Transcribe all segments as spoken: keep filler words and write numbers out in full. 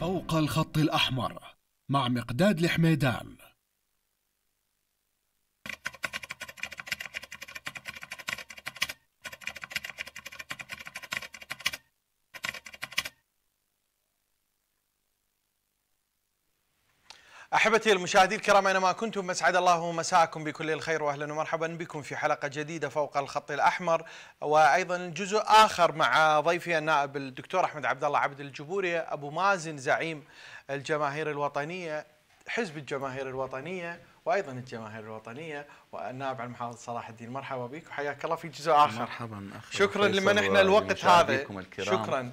فوق الخط الأحمر مع مقداد الحميدان. أحبتي المشاهدين الكرام أينما كنتم، مسعد الله مساءكم بكل الخير وأهلا ومرحبا بكم في حلقة جديدة فوق الخط الأحمر، وأيضا جزء آخر مع ضيفي النائب الدكتور أحمد عبد الله عبد الجبوري أبو مازن زعيم الجماهير الوطنية، حزب الجماهير الوطنية وأيضا الجماهير الوطنية، والنائب على المحافظ صلاح الدين. مرحبا بك وحياك الله في جزء آخر. مرحبا أخي، شكرا لمن احنا الوقت هذا، شكرا،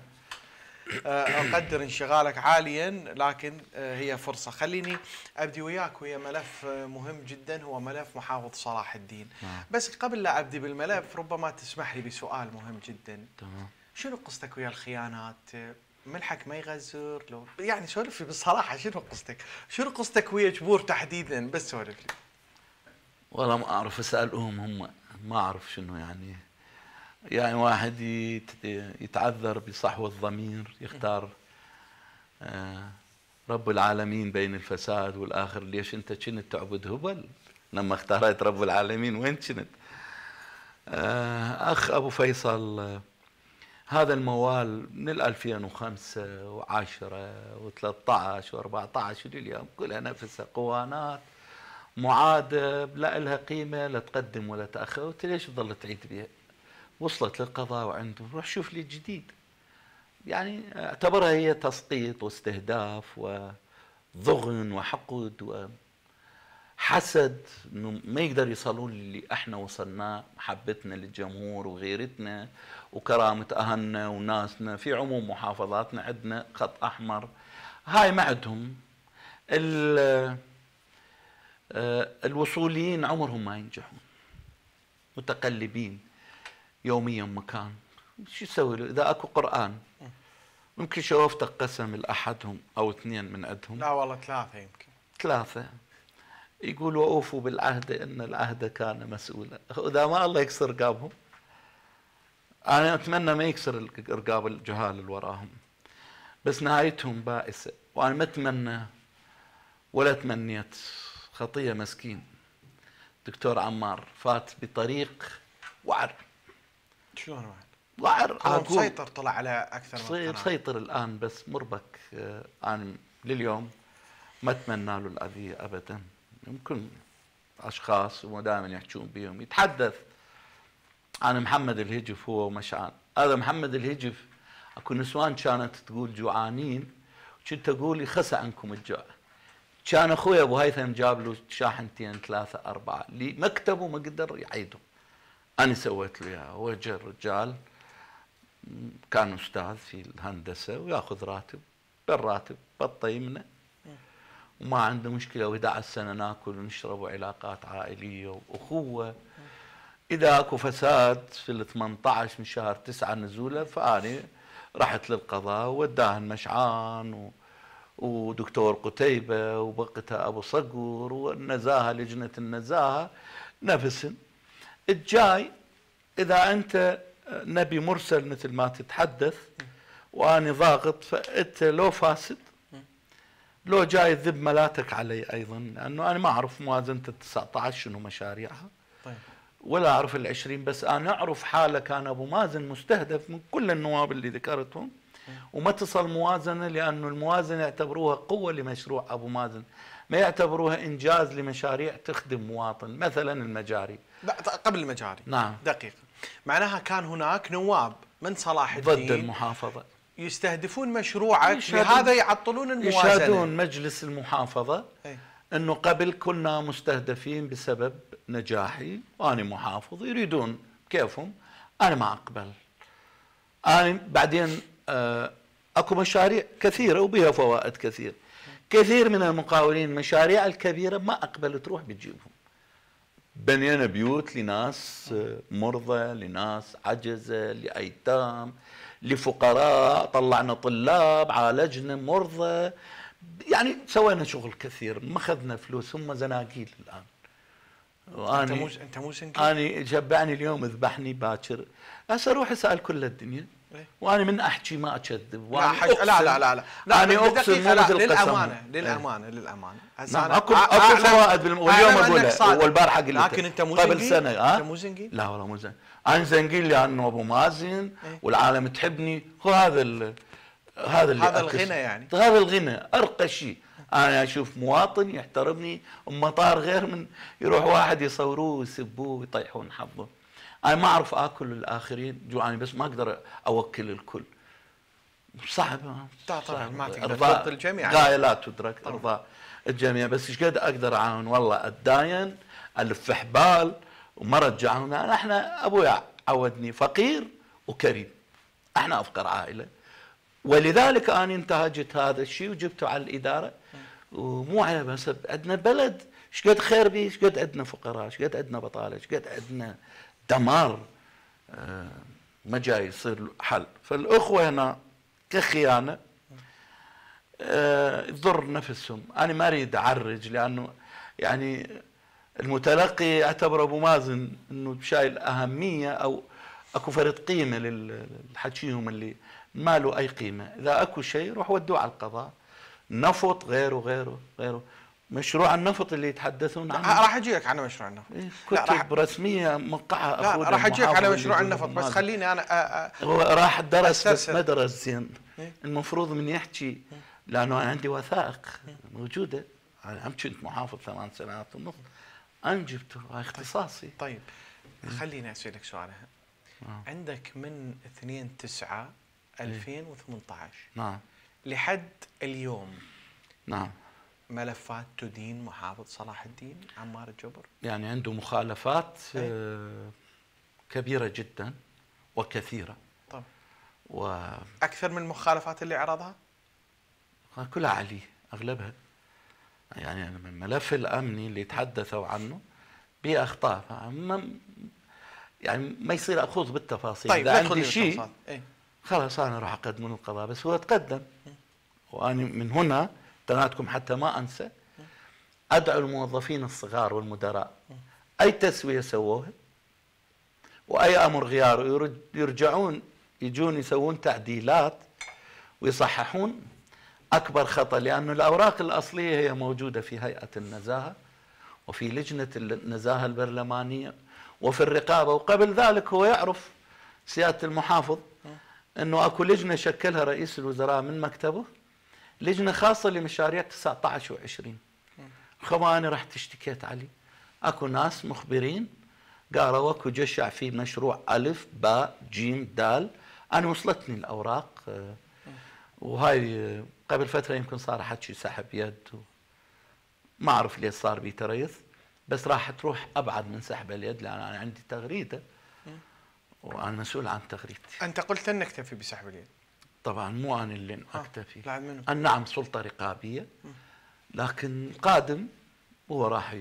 أقدر انشغالك عاليا، لكن هي فرصة. خليني أبدي وياك ويا ملف مهم جدا، هو ملف محافظ صلاح الدين. آه. بس قبل لا أبدي بالملف ربما تسمح لي بسؤال مهم جدا. تمام. شنو قصتك ويا الخيانات؟ ملحك ما يغزر لو يعني، سولف لي بصراحة، شنو قصتك؟ شنو قصتك ويا جبور تحديدا؟ بس سولف لي. والله ما أعرف، أسألهم هم، ما أعرف شنو يعني. يعني واحد يتعذر بصحو الضمير، يختار رب العالمين بين الفساد والآخر. ليش أنت كنت تعبد هبل لما اختارت رب العالمين؟ وين كنت؟ أخ أبو فيصل هذا الموال من ألفين وخمسة وعشرة وثلاثة عشر وأربعة عشر اليوم كلها نفسها قوانات معادة لا لها قيمة، لا تقدم ولا تأخر. وأنت ليش تظل تعيد بها؟ وصلت للقضاء وعندهم، روح شوف لي الجديد. يعني اعتبرها هي تسقيط واستهداف وضغن وحقد وحسد، انه ما يقدر يصلون اللي احنا وصلناه، محبتنا للجمهور وغيرتنا وكرامه اهلنا وناسنا في عموم محافظاتنا. عندنا خط احمر، هاي ما عندهم. الوصوليين عمرهم ما ينجحون، متقلبين يوميا مكان. شو يسوي له اذا اكو قران؟ يمكن شوفتك قسم لاحدهم او اثنين من عندهم. لا والله ثلاثه، يمكن ثلاثه. يقول واوفوا بالعهد ان العهد كان مسؤولا. اذا ما الله يكسر رقابهم، انا اتمنى ما يكسر رقاب الجهال اللي وراهم، بس نهايتهم بائسه. وانا ما اتمنى ولا تمنيت خطيه. مسكين دكتور عمار فات بطريق وعر. شلون واحد؟ وعر عاقول مسيطر، طلع على اكثر من قناه، مسيطر الان. بس مربك آه انا لليوم ما اتمنى له الاذيه ابدا. يمكن اشخاص ودائما يحجون بهم يتحدث عن محمد الهجف هو ومشعان. هذا محمد الهجف اكو نسوان كانت تقول جوعانين، كنت اقول خسى عنكم الجوع. كان اخوي ابو هيثم جاب له شاحنتين ثلاثه اربعه لمكتبه، ما قدر يعيدهم. أنا سويت له إياها. هو جا رجال كان أستاذ في الهندسة وياخذ راتب بالراتب بطي منه وما عنده مشكلة، وإحدى عشرة سنة ناكل ونشرب وعلاقات عائلية وأخوة. إذا أكو فساد في ال ثمانية عشر من شهر تسعة نزوله، فأنا رحت للقضاء وداهن مشعان و... ودكتور قتيبة وبقتها أبو صقور والنزاهة، لجنة النزاهة نفسهم. الجاي إذا أنت نبي مرسل مثل ما تتحدث وأنا ضاغط، فأنت لو فاسد لو جاي تذب ملاتك علي أيضا، لأنه أنا ما أعرف موازنة التسعة عشر شنو مشاريعها ولا أعرف العشرين، بس أنا أعرف حالة كان أبو مازن مستهدف من كل النواب اللي ذكرتهم وما تصل موازنة، لأنه الموازنة يعتبروها قوة لمشروع أبو مازن، ما يعتبروها إنجاز لمشاريع تخدم مواطن، مثلا المجاري. لا قبل المجاري. نعم دقيقة، معناها كان هناك نواب من صلاح الدين ضد المحافظة يستهدفون مشروعك، لهذا يعطلون الموازنة، يشهدون مجلس المحافظة أي. أنه قبل كنا مستهدفين بسبب نجاحي وأنا محافظ، يريدون كيفهم، أنا ما أقبل. أنا بعدين أكو مشاريع كثيرة وبها فوائد كثيرة، كثير من المقاولين المشاريع الكبيرة ما أقبل تروح بتجيبهم. بنينا بيوت لناس مرضى، لناس عجزة، لأيتام، لفقراء، طلعنا طلاب، عالجنا مرضى، يعني سوينا شغل كثير، ما أخذنا فلوس. هم زناقيل الآن. أنت مو أنت مو زنقيل. أنا شبعني اليوم ذبحني باكر، هسه أروح أسأل كل الدنيا وانا من احكي ما اكذب. لا, لا لا لا لا لا انا اقسم للامانه للامانه للامانه هسه اكو اكو فوائد واليوم اقولها والبارحه قلتها. لكن انت مو قبل سنه ها انت مو زنقين. لا والله مو زنقين. انا زنقين لانه ابو مازن والعالم تحبني. هو هذا ال... هذا اللي هذا الغنى يعني هذا الغنى ارقى شيء. انا اشوف مواطن يحترمني بمطار غير من يروح واحد يصوروه ويسبوه ويطيحون حظه. أنا ما أعرف آكل الآخرين جوعاني بس ما أقدر أوكل الكل. صعب ما تقدر ترضى الجميع. غاية لا تدرك إرضاء الجميع. بس إيش قد أقدر أعاون والله أتداين ألف حبال وما رجعونا. أنا إحنا أبويا عودني فقير وكريم. إحنا أفقر عائلة ولذلك أنا انتهجت هذا الشيء وجبته على الإدارة ومو على بسب. عندنا بلد إيش قد خير بيه إيش قد عندنا فقراء إيش قد عندنا بطالة إيش قد عندنا دمار ما جاي يصير حل. فالاخوه هنا كخيانه تضر نفسهم. انا ما اريد اعرج لانه يعني المتلقي اعتبر ابو مازن انه شايل اهميه او اكو فرد قيمه للحكيهم اللي ما له اي قيمه. اذا اكو شيء روح ودوه على القضاء. نفط غيره غيره غيره. مشروع النفط اللي يتحدثون عنه راح اجيك على مشروع النفط. كتب رسميه موقعها اخونا. لا راح اجيك على مشروع النفط بس خليني انا أ... أ... هو راح درس بس ما درس زين. المفروض من يحكي لانه انا عندي وثائق موجوده. انا هم كنت محافظ ثمان سنوات ونص. انا جبته هاي اختصاصي. طيب, طيب. خليني اسالك سؤال. عندك من اثنين تسعة ألفين وثمانطعش نعم لحد اليوم نعم ملفات تدين محافظ صلاح الدين عمار الجبر؟ يعني عنده مخالفات آه كبيرة جدا وكثيرة. طبعا. و... أكثر من المخالفات اللي عرضها؟ كلها عليه أغلبها. يعني من الملف الأمني اللي تحدثوا عنه بيه أخطاء. يعني ما يصير أخوض بالتفاصيل. طيب إذا عندي شيء إيه؟ خلاص أنا راح أقدمه للقضاء. بس هو تقدم وأنا من هنا تناتكم حتى ما انسى ادعو الموظفين الصغار والمدراء اي تسويه سووها واي امر غيار يرجعون يجون يسوون تعديلات ويصححون اكبر خطا. لأن الاوراق الاصليه هي موجوده في هيئه النزاهه وفي لجنه النزاهه البرلمانيه وفي الرقابه. وقبل ذلك هو يعرف سياده المحافظ انه اكو لجنه شكلها رئيس الوزراء من مكتبه لجنه خاصه لمشاريع تسعطعش وعشرين. خما انا رحت اشتكيت عليه. اكو ناس مخبرين قالوا اكو جشع في مشروع الف باء جيم دال. انا وصلتني الاوراق وهاي قبل فتره يمكن صار حكي سحب يد ما اعرف ليش صار بي تريث. بس راح تروح ابعد من سحب اليد لان انا عندي تغريده وانا مسؤول عن تغريدتي. انت قلت ان اكتفي بسحب اليد. طبعا مو انا اللي اكتفي. آه. نعم سلطه رقابيه لكن القادم هو راح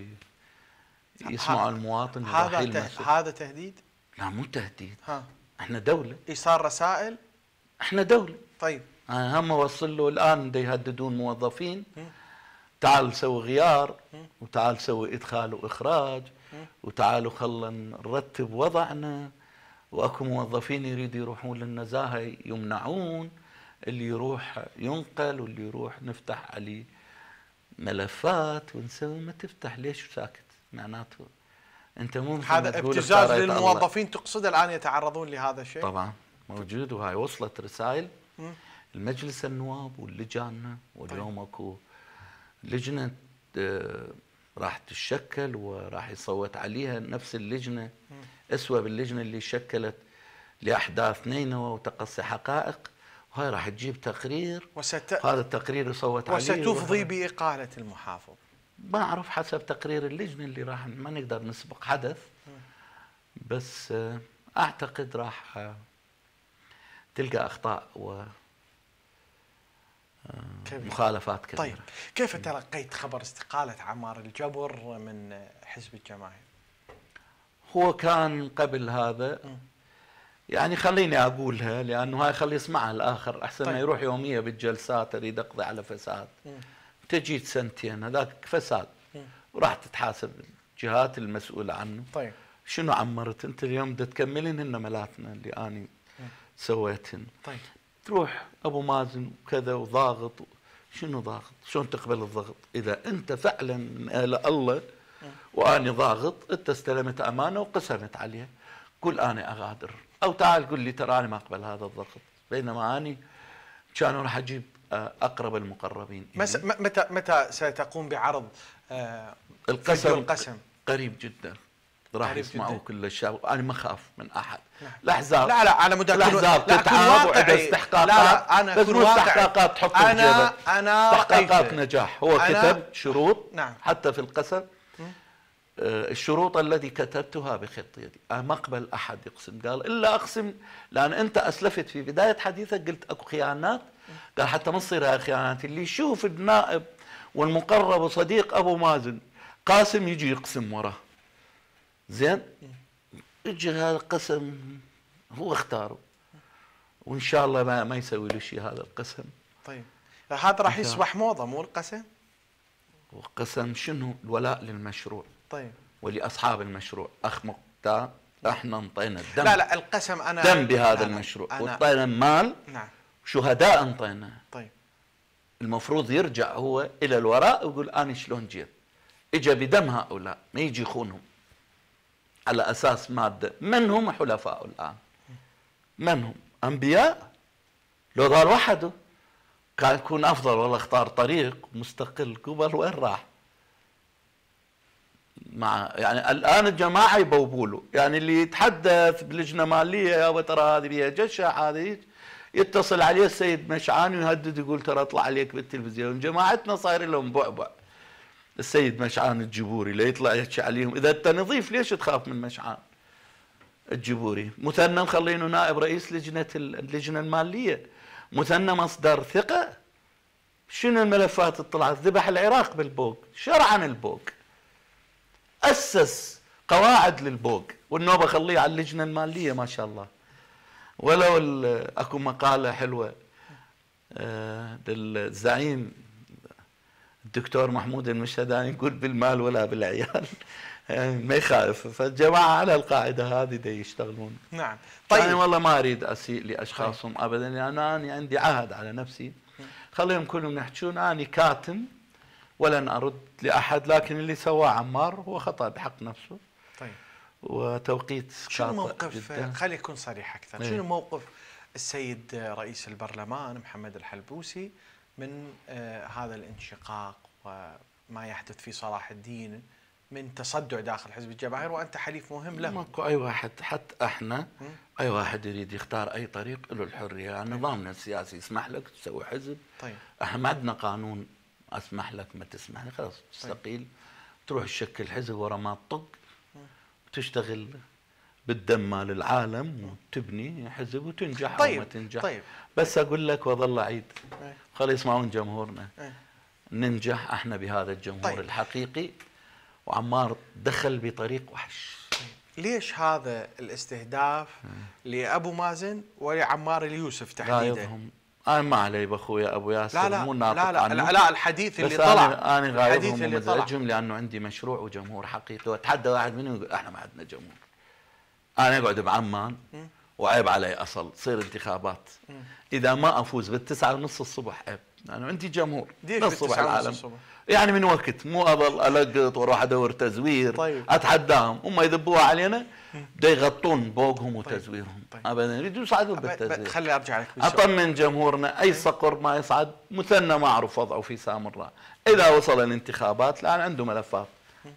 يسمع المواطن. هذا هذا تهديد؟ لا مو تهديد. ها. احنا دوله. ايصال رسائل؟ احنا دوله. طيب انا هم اوصل له الان دا يهددون موظفين. م. تعال سوي غيار. م. وتعال سوي ادخال واخراج. م. وتعالوا خلنا نرتب وضعنا. واكو موظفين يريدوا يروحون للنزاهه يمنعون. اللي يروح ينقل واللي يروح نفتح عليه ملفات ونسوي. ما تفتح ليش ساكت؟ معناته انت مو هذا ابتزاز للموظفين تقصد الان يتعرضون لهذا الشيء؟ طبعا موجود وهاي وصلت رسائل المجلس النواب واللجان. واليوم اكو لجنه راح تتشكل وراح يصوت عليها نفس اللجنه اسوأ باللجنه اللي شكلت لاحداث نينوى وتقصي حقائق. وهاي راح تجيب تقرير وست... هذا التقرير يصوت عليه وستفضي باقاله المحافظ. ما اعرف حسب تقرير اللجنه اللي راح ما نقدر نسبق حدث. بس اعتقد راح تلقى اخطاء و مخالفات كبيره. طيب كيف تلقيت خبر استقاله عمار الجبر من حزب الجماهير؟ هو كان قبل هذا يعني خليني اقولها لانه هاي خلي يسمعها الاخر احسن. طيب. ما يروح يوميه بالجلسات اريد اقضي على فساد. تجيت سنتين هذاك فساد وراح تتحاسب الجهات المسؤوله عنه. طيب شنو عمرت انت اليوم بدك تكملين هن ملاتنا اللي اني سويتهن. طيب تروح ابو مازن وكذا وضاغط، شنو ضاغط؟ شلون تقبل الضغط؟ اذا انت فعلا من اهل الله واني ضاغط، انت استلمت امانه وقسمت عليها، قل انا اغادر، او تعال قل لي ترى انا ما اقبل هذا الضغط، بينما اني كانوا راح اجيب اقرب المقربين. متى متى ستقوم بعرض القسم؟ القسم قريب جدا، راح يسمعوا كل الشعب، انا ما اخاف من احد. الاحزاب لا لا على مود الاحزاب تتعب وعندها استحقاقات، انا اكون استحقاقات حط في جيبك، استحقاقات نجاح. هو كتب شروط نعم. حتى في القسم الشروط التي كتبتها بخط يدي، أنا ما أقبل أحد يقسم، قال إلا أقسم، لأن أنت أسلفت في بداية حديثك قلت أكو خيانات، قال حتى ما تصير هاي الخيانات، اللي يشوف النائب والمقرب وصديق أبو مازن قاسم يجي يقسم وراه. زين؟ يجي هذا القسم هو اختاره، وإن شاء الله ما, ما يسوي له شيء هذا القسم. طيب هذا راح يصبح موضة مو القسم؟ القسم شنو؟ الولاء للمشروع. طيب ولاصحاب المشروع، اخ مقتدى احنا انطينا الدم، لا لا القسم انا دم بهذا أنا المشروع وانطينا المال نعم شهداء انطينا. طيب المفروض يرجع هو الى الوراء ويقول انا شلون جيت؟ اجى بدم هؤلاء، ما يجي يخونهم على اساس ماده. من هم حلفاء الان؟ من هم؟ انبياء. لو ظهر وحده كان يكون افضل، والله اختار طريق مستقل، قبل وين راح؟ مع يعني الان الجماعه يبوبولوا، يعني اللي يتحدث بلجنه ماليه يابا ترى هذه بيها جشع، هذه يتصل عليه السيد مشعان ويهدد يقول ترى اطلع عليك بالتلفزيون، جماعتنا صاير لهم بعبع. السيد مشعان الجبوري لا يطلع يحكي عليهم، اذا انت نظيف ليش تخاف من مشعان الجبوري؟ مثنى مخلينه نائب رئيس لجنه اللجنه الماليه، مثنى مصدر ثقه. شنو الملفات اللي طلعت؟ ذبح العراق بالبوق، شرعا البوق، أسس قواعد للبوق، والنوبة خليه على اللجنة المالية ما شاء الله. ولو أكو مقالة حلوة للزعيم الدكتور محمود المشهداني يقول بالمال ولا بالعيال، يعني ما يخالف. فالجماعة على القاعدة هذه دي يشتغلون. نعم طيب أنا والله ما أريد أسيء لأشخاصهم أبدا، لأن أنا عندي عهد على نفسي، خليهم كلهم يحجون، أنا كاتم ولن أرد لأحد، لكن اللي سواه عمار هو خطأ بحق نفسه. طيب وتوقيت شنو موقف، خلي أكون صريح أكثر، إيه؟ شنو موقف السيد رئيس البرلمان محمد الحلبوسي من آه هذا الانشقاق وما يحدث في صلاح الدين من تصدع داخل حزب الجماهير، وأنت حليف مهم له؟ ماكو أي واحد، حتى احنا أي واحد يريد يختار أي طريق له الحرية، يعني نظامنا السياسي يسمح لك تسوي حزب. طيب احنا ما عندنا قانون اسمح لك ما تسمح لي، خلاص تستقيل تروح تشكل حزب ورا ما تطق، وتشتغل بالدم مال العالم وتبني حزب وتنجح. طيب وما تنجح طيب. بس اقول لك واظل اعيد، خلي يسمعون جمهورنا، ننجح احنا بهذا الجمهور طيب. الحقيقي. وعمار دخل بطريق وحش. طيب. ليش هذا الاستهداف لابو مازن ولعمار اليوسف تحديدا؟ أنا ما علي بأخويا أبو ياسر، لا لا مو ناطق لا لا, لا لا الحديث اللي طلع، أنا غايبهم ومزعجهم لأنه عندي مشروع وجمهور حقيقي، وأتحدى واحد منهم يقول إحنا ما عندنا جمهور. أنا أقعد بعمان وعيب علي أصل، تصير انتخابات م. إذا ما أفوز بالتسعة ونص الصبح عيب، أنا عندي جمهور نص صبح العالم الصبح. يعني من وقت مو أظل ألقط وأروح أدور تزوير. طيب. أتحداهم هم يذبوها علينا بده يغطون بوقهم وتزويرهم. طيب. طيب. ابدا يريدوا يصعدوا بالتزوير. خلي ارجع لك اطمن جمهورنا، اي صقر ما يصعد، مثنى ما اعرف وضعه في سامراء، اذا وصل الانتخابات الان عنده ملفات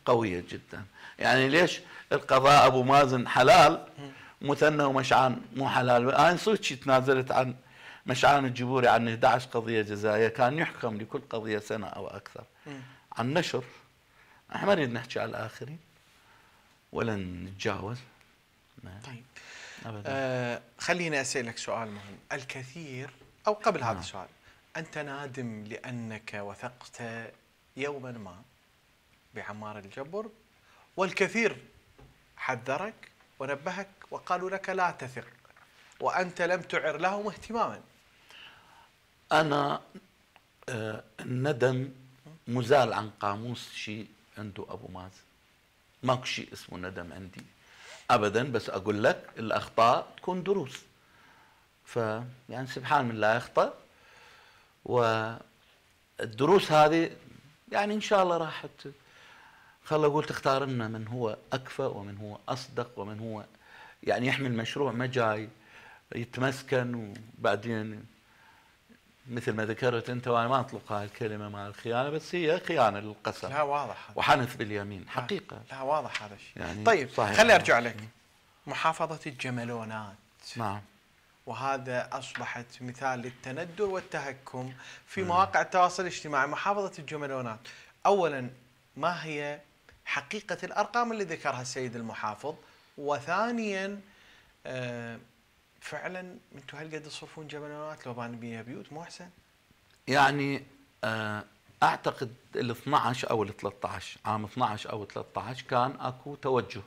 قويه جدا. يعني ليش القضاء ابو مازن حلال مثنى ومشعان مو حلال؟ انا صدق تنازلت عن مشعان الجبوري عن إحدى عشرة قضيه جزائيه، كان يحكم لكل قضيه سنه او اكثر عن نشر. احنا ما نريد نحكي على الاخرين ولن نتجاوز. طيب آه خليني أسألك سؤال مهم. الكثير أو قبل هذا السؤال، أنت نادم لأنك وثقت يوما ما بعمار الجبر، والكثير حذرك ونبهك وقالوا لك لا تثق، وأنت لم تعر لهم اهتماما. أنا آه الندم مزال عن قاموس شيء عنده أبو مازن، ماكو شيء اسمه ندم عندي ابدا. بس اقول لك الاخطاء تكون دروس، ف يعني سبحان من لا يخطأ. والدروس هذه يعني ان شاء الله راح خل اقول تختار لنا من هو اكفى ومن هو اصدق ومن هو يعني يحمل مشروع ما جاي يتمسكن وبعدين مثل ما ذكرت انت وانا ما اطلق هاي الكلمه مع الخيانه بس هي خيانه للقسم. لا واضح وحنث باليمين حقيقه. لا واضح هذا الشيء. يعني طيب خليني ارجع لك محافظه الجملونات. نعم. وهذا أصبحت مثال للتندر والتهكم في مواقع التواصل الاجتماعي. محافظة الجملونات، أولاً ما هي حقيقة الأرقام اللي ذكرها السيد المحافظ؟ وثانياً آه فعلاً أنتم هل قد تصرفون جملونات لو بان بيها بيوت مو أحسن؟ يعني آه أعتقد ال اثنعش أو ال ثلاثطعش عام اثنعش أو ثلاثطعش كان أكو توجه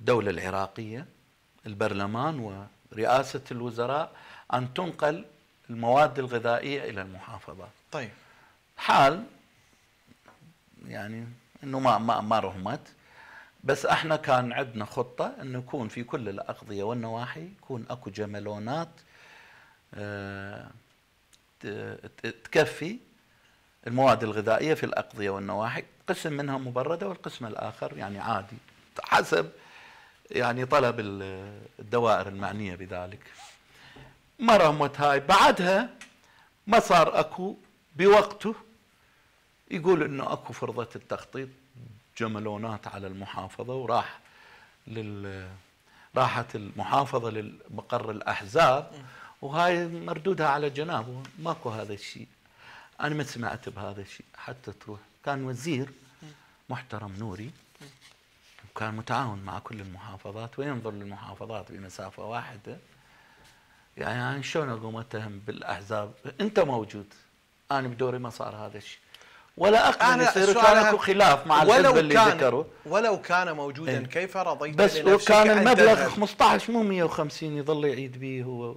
دولة العراقية البرلمان و رئاسة الوزراء أن تنقل المواد الغذائية إلى المحافظات. طيب. حال يعني إنه ما ما ما رهمت، بس إحنا كان عندنا خطة إنه يكون في كل الأقضية والنواحي يكون أكو جملونات أه تكفي المواد الغذائية في الأقضية والنواحي، قسم منها مبردة والقسم الآخر يعني عادي حسب يعني طلب الدوائر المعنية بذلك. ما رمت هاي بعدها ما صار أكو بوقته يقول أنه أكو فرضة التخطيط جملونات على المحافظة وراح لل راحت المحافظة لمقر الأحزاب وهاي مردودها على جنابه. ماكو هذا الشيء، أنا ما سمعت بهذا الشيء حتى تروح. كان وزير محترم نوري كان متعاون مع كل المحافظات وينظر للمحافظات بمسافه واحده. يعني شلون اقوم اتهم بالاحزاب؟ انت موجود، انا بدوري ما صار هذا الشيء ولا اقبل يصير. كان اكو خلاف مع الحزب اللي ذكروا. ولو كان موجودا كيف رضيت بنفسك؟ بس كان المبلغ خمسطعش مو مية وخمسين يظل يعيد به هو.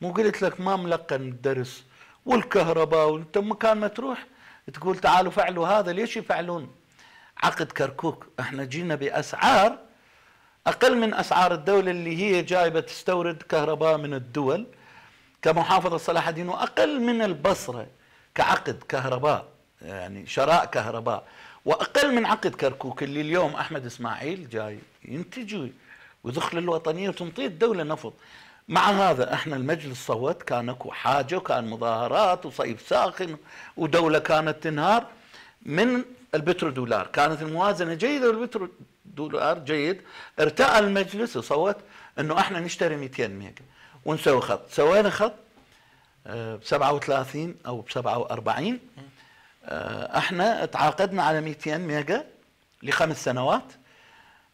مو قلت لك ما ملقن الدرس والكهرباء وانت مكان ما تروح تقول تعالوا فعلوا هذا، ليش يفعلون؟ عقد كركوك احنا جينا باسعار اقل من اسعار الدوله اللي هي جايبه تستورد كهرباء من الدول كمحافظه صلاح الدين واقل من البصره كعقد كهرباء يعني شراء كهرباء واقل من عقد كركوك اللي اليوم احمد اسماعيل جاي ينتجوا ويدخل الوطنيه وتنطي الدوله نفط. مع هذا احنا المجلس صوت، كان اكو حاجه وكان مظاهرات وصيف ساخن ودوله كانت تنهار من البترو دولار، كانت الموازنه جيده والبترو دولار جيد. ارتأى المجلس وصوت انه احنا نشتري مئتين ميجا ونسوي خط. سوينا خط ب سبعة وثلاثين او ب سبعة وأربعين، احنا تعاقدنا على مئتين ميجا لخمس سنوات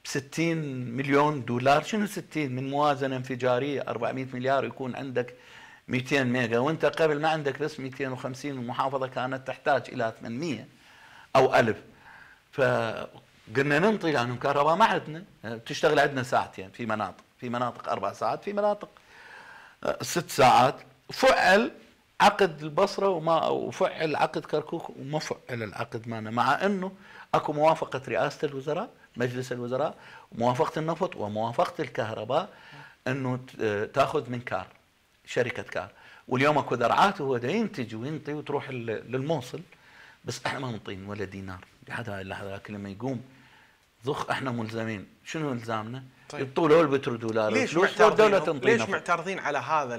ب ستين مليون دولار. شنو ستين من موازنه انفجاريه أربعمئة مليار يكون عندك مئتين ميجا وانت قبل ما عندك بس مئتين وخمسين والمحافظه كانت تحتاج الى ثمانمئة أو ألف. فقلنا ننطي لأنه الكهرباء ما عندنا، تشتغل عندنا ساعتين في مناطق، في مناطق أربع ساعات، في مناطق ست ساعات. فعل عقد البصرة وما وفعل عقد كركوك وما فعل العقد معنا، مع أنه أكو موافقة رئاسة الوزراء مجلس الوزراء وموافقة النفط وموافقة الكهرباء أنه تأخذ من كار شركة كار. واليوم أكو ذرعات وهو دا ينتج وينطي وتروح للموصل، بس احنا ما نطين ولا دينار لحد هاي اللحظه. كل ما يقوم ضخ احنا ملزمين. شنو الزامنا؟ طيب. يطول هو البترو دولار. ليش معترضين؟ ليش معترضين على هذا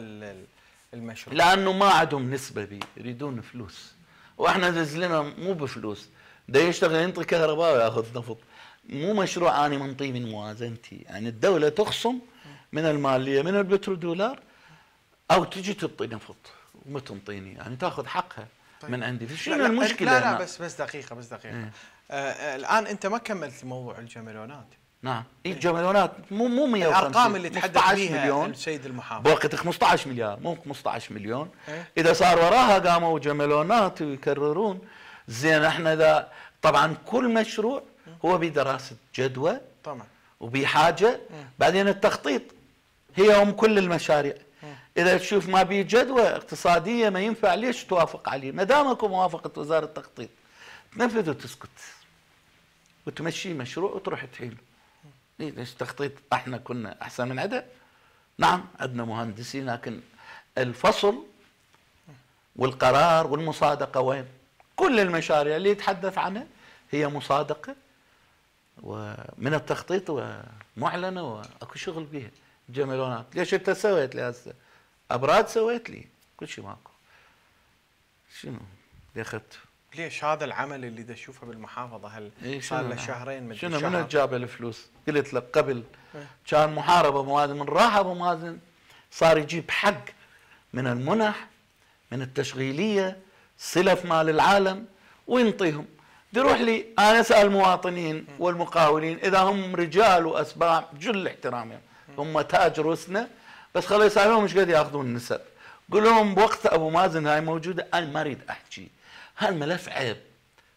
المشروع؟ لانه ما عندهم نسبه بيه، يريدون فلوس واحنا نزلنا مو بفلوس. ده يشتغل ينطي كهرباء وياخذ نفط، مو مشروع اني منطي من موازنتي. يعني الدوله تخصم من الماليه من البترو دولار او تجي تعطي نفط وما تنطيني، يعني تاخذ حقها. طيب. من عندي. شنو المشكله؟ لا لا أنا. بس بس دقيقه بس دقيقه إيه؟ آه آه الان انت ما كملت موضوع الجملونات. نعم. إيه؟ الجملونات مو مو مية وخمسين الارقام اللي تحدث بها السيد المحافظ بوقت خمسطعش مليار مو خمسطعش مليون. إيه؟ اذا صار وراها قاموا جملونات ويكررون. زين احنا اذا طبعا كل مشروع هو بدراسه جدوى طبعا وبحاجه بعدين التخطيط هي ام كل المشاريع. إذا تشوف ما بيه جدوى اقتصادية ما ينفع ليش توافق عليه؟ ما دام اكو موافقة وزارة التخطيط تنفذ وتسكت وتمشي مشروع وتروح تحيله. ليش تخطيط احنا كنا أحسن من عدد؟ نعم عندنا مهندسين، لكن الفصل والقرار والمصادقة وين؟ كل المشاريع اللي يتحدث عنها هي مصادقة ومن التخطيط ومعلنة واكو شغل بها. جميلونات ليش انت سويت لي هسه؟ ابراج سويت لي، كل شيء ماكو. شنو اللي اخذته؟ ليش هذا العمل اللي دا اشوفه بالمحافظه هل إيه صار له شهرين مدري شنو؟ شنو من جاب الفلوس؟ قلت لك قبل إيه؟ كان محاربه ابو مازن، من راح ابو مازن صار يجيب حق من المنح من التشغيليه سلف مال العالم وينطيهم. يروح لي انا اسال المواطنين والمقاولين اذا هم رجال واسباب جل احترامهم، هم تاج روسنا، بس خلوا يسالهم ايش قد ياخذون النسب. قول لهم بوقت ابو مازن هاي موجوده انا ما اريد احكي، هالملف عيب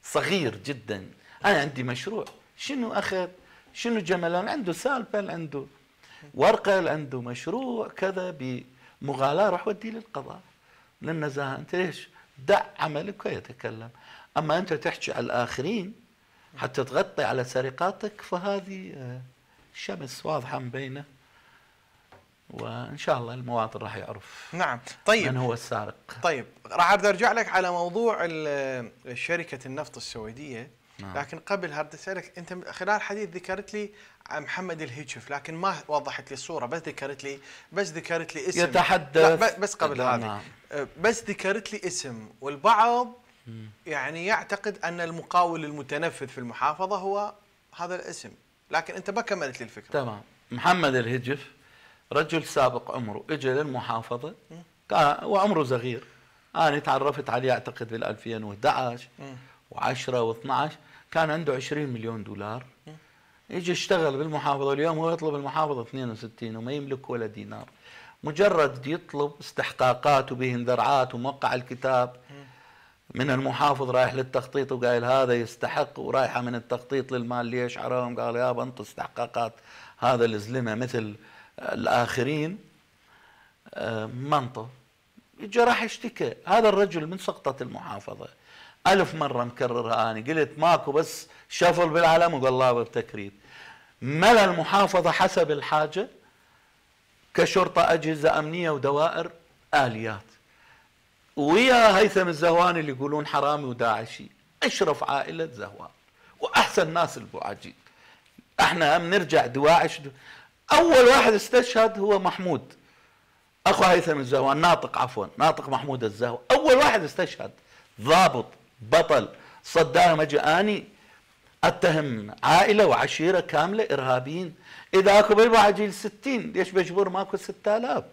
صغير جدا، انا عندي مشروع. شنو اخذ؟ شنو جملان؟ عنده سالبل، عنده ورقه، عنده مشروع كذا بمغالاه، روح وديه للقضاء للنزاهه. انت ليش؟ دع عملك ويتكلم. اما انت تحكي على الاخرين حتى تغطي على سرقاتك، فهذه شمس واضحه من بينه، وان شاء الله المواطن راح يعرف نعم طيب من هو السارق. طيب راح ارجع لك على موضوع شركه النفط السعوديه نعم. لكن قبل هرد اسالك، انت خلال الحديث ذكرت لي محمد الهجف، لكن ما وضحت لي الصوره، بس ذكرت لي بس ذكرت لي اسم يتحدث، بس قبل هذا بس ذكرت لي اسم، والبعض يعني يعتقد ان المقاول المتنفذ في المحافظه هو هذا الاسم، لكن انت ما كملت لي الفكره. تمام. محمد الهجف رجل سابق عمره، اجى للمحافظه وعمره صغير، انا تعرفت عليه اعتقد بال ألفين وأحد عشر وعشرة واثني عشر، كان عنده عشرين مليون دولار، يجي اشتغل بالمحافظه. اليوم هو يطلب المحافظه اثنين وستين وما يملك ولا دينار، مجرد يطلب استحقاقات وبهن ذرعات وموقع الكتاب من المحافظ رايح للتخطيط وقايل هذا يستحق، ورايحه من التخطيط للمال ليش عراهم قال يابا انطوا استحقاقات هذا الزلمه مثل الاخرين، ما انطوا. اجى راح يشتكي هذا الرجل من سقطه المحافظه، ألف مره مكررها انا، قلت ماكو بس شفل بالعلم والله بالتكريت. ملا المحافظه حسب الحاجه كشرطه، اجهزه امنيه ودوائر، اليات. ويا هيثم الزهوان اللي يقولون حرامي وداعشي، اشرف عائله زهوان واحسن ناس البوعجي. احنا هم نرجع دواعش، دو اول واحد استشهد هو محمود اخو هيثم الزهوان، ناطق عفوا ناطق محمود الزهوان، اول واحد استشهد، ضابط بطل. صدام اجي اني اتهم عائله وعشيره كامله ارهابيين؟ اذا اكو بالبوعجي ستين ليش بجبور ماكو ستة آلاف؟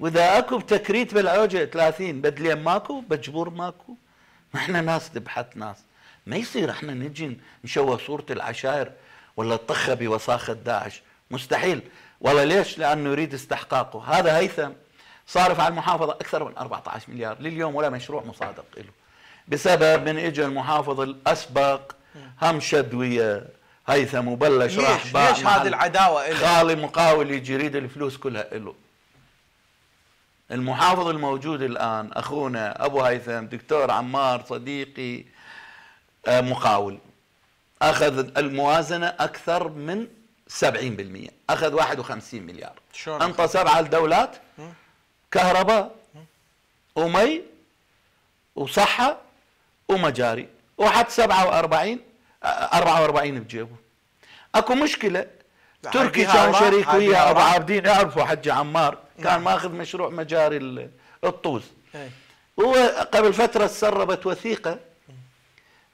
واذا اكو بتكريت بالعوجه ثلاثين بدلين ماكو، بجبور ماكو. ما احنا ناس ذبحت ناس، ما يصير احنا نجي نشوه صوره العشائر ولا الطخه بوساخه داعش، مستحيل والله. ليش؟ لانه يريد استحقاقه. هذا هيثم صارف على المحافظه اكثر من أربعة عشر مليار، لليوم ولا مشروع مصادق له، بسبب من اجى المحافظ الاسبق هم شد ويا هيثم وبلش راح باع. ليش هذه العداوه له؟ خالي مقاول يجي يريد الفلوس كلها له. المحافظ الموجود الآن أخونا أبو هيثم دكتور عمار صديقي مقاول، أخذ الموازنة أكثر من سبعين بالمئة، أخذ واحد وخمسين مليار، أنطى سبعة لدولات كهرباء ومي وصحة ومجاري، وحط سبعة وأربعين أربعة وأربعين بجيبه. أكو مشكلة، تركي كان شريك ويا أبو عابدين، يعرفوا حجي عمار، كان ماخذ مشروع مجاري الطوز، هو قبل فتره تسربت وثيقه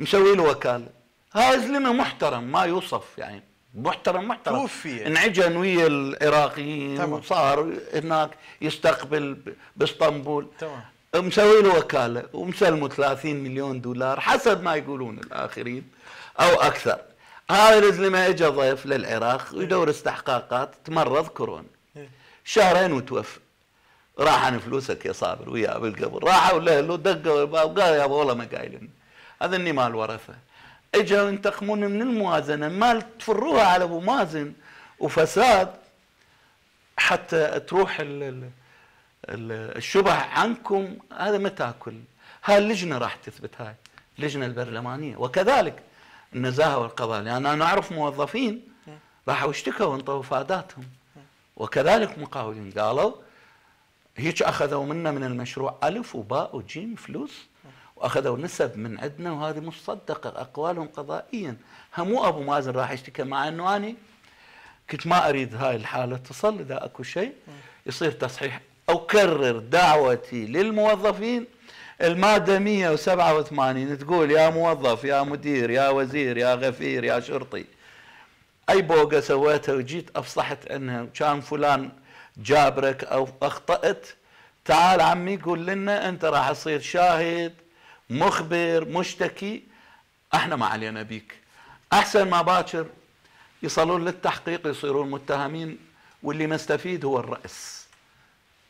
مسوي له وكاله. هاي زلمه محترم ما يوصف، يعني محترم محترم، توفي انعجن ويا العراقيين وصار هناك يستقبل باسطنبول، مسوي له وكاله ومسلمه ثلاثين مليون دولار حسب ما يقولون الاخرين او اكثر. هاي الزلمه اجى ضيف للعراق ويدور استحقاقات، تمرض كورونا شهرين وتوفى، راح عن فلوسك يا صابر ويا ابو الجبر، راحوا له دقوا الباب قال يابا والله ما قايلين هذني مال ورثه، اجوا ينتقمون من الموازنه، مال تفروها على ابو مازن وفساد حتى تروح ال ال ال الشبح عنكم. هذا ما تاكل، هاللجنه راح تثبت، هاي اللجنه البرلمانيه، وكذلك النزاهه والقضاء، لان يعني انا اعرف موظفين راحوا اشتكوا وانطوا افاداتهم وكذلك مقاولين قالوا هيك اخذوا منا من المشروع الف وباء وجيم فلوس واخذوا نسب من عندنا وهذه مصدقه اقوالهم قضائيا. همو ابو مازن راح يشتكي، مع انه اني كنت ما اريد هاي الحاله تصل، اذا اكو شيء يصير تصحيح. اكرر دعوتي للموظفين الماده مئة وسبعة وثمانين تقول يا موظف يا مدير يا وزير يا غفير يا شرطي اي بوقه سويتها وجيت افصحت عنها كان فلان جابرك او اخطات، تعال عمي قول لنا انت راح تصير شاهد مخبر مشتكي، احنا ما علينا بيك. احسن ما باكر يصلون للتحقيق يصيرون متهمين واللي مستفيد هو الراس،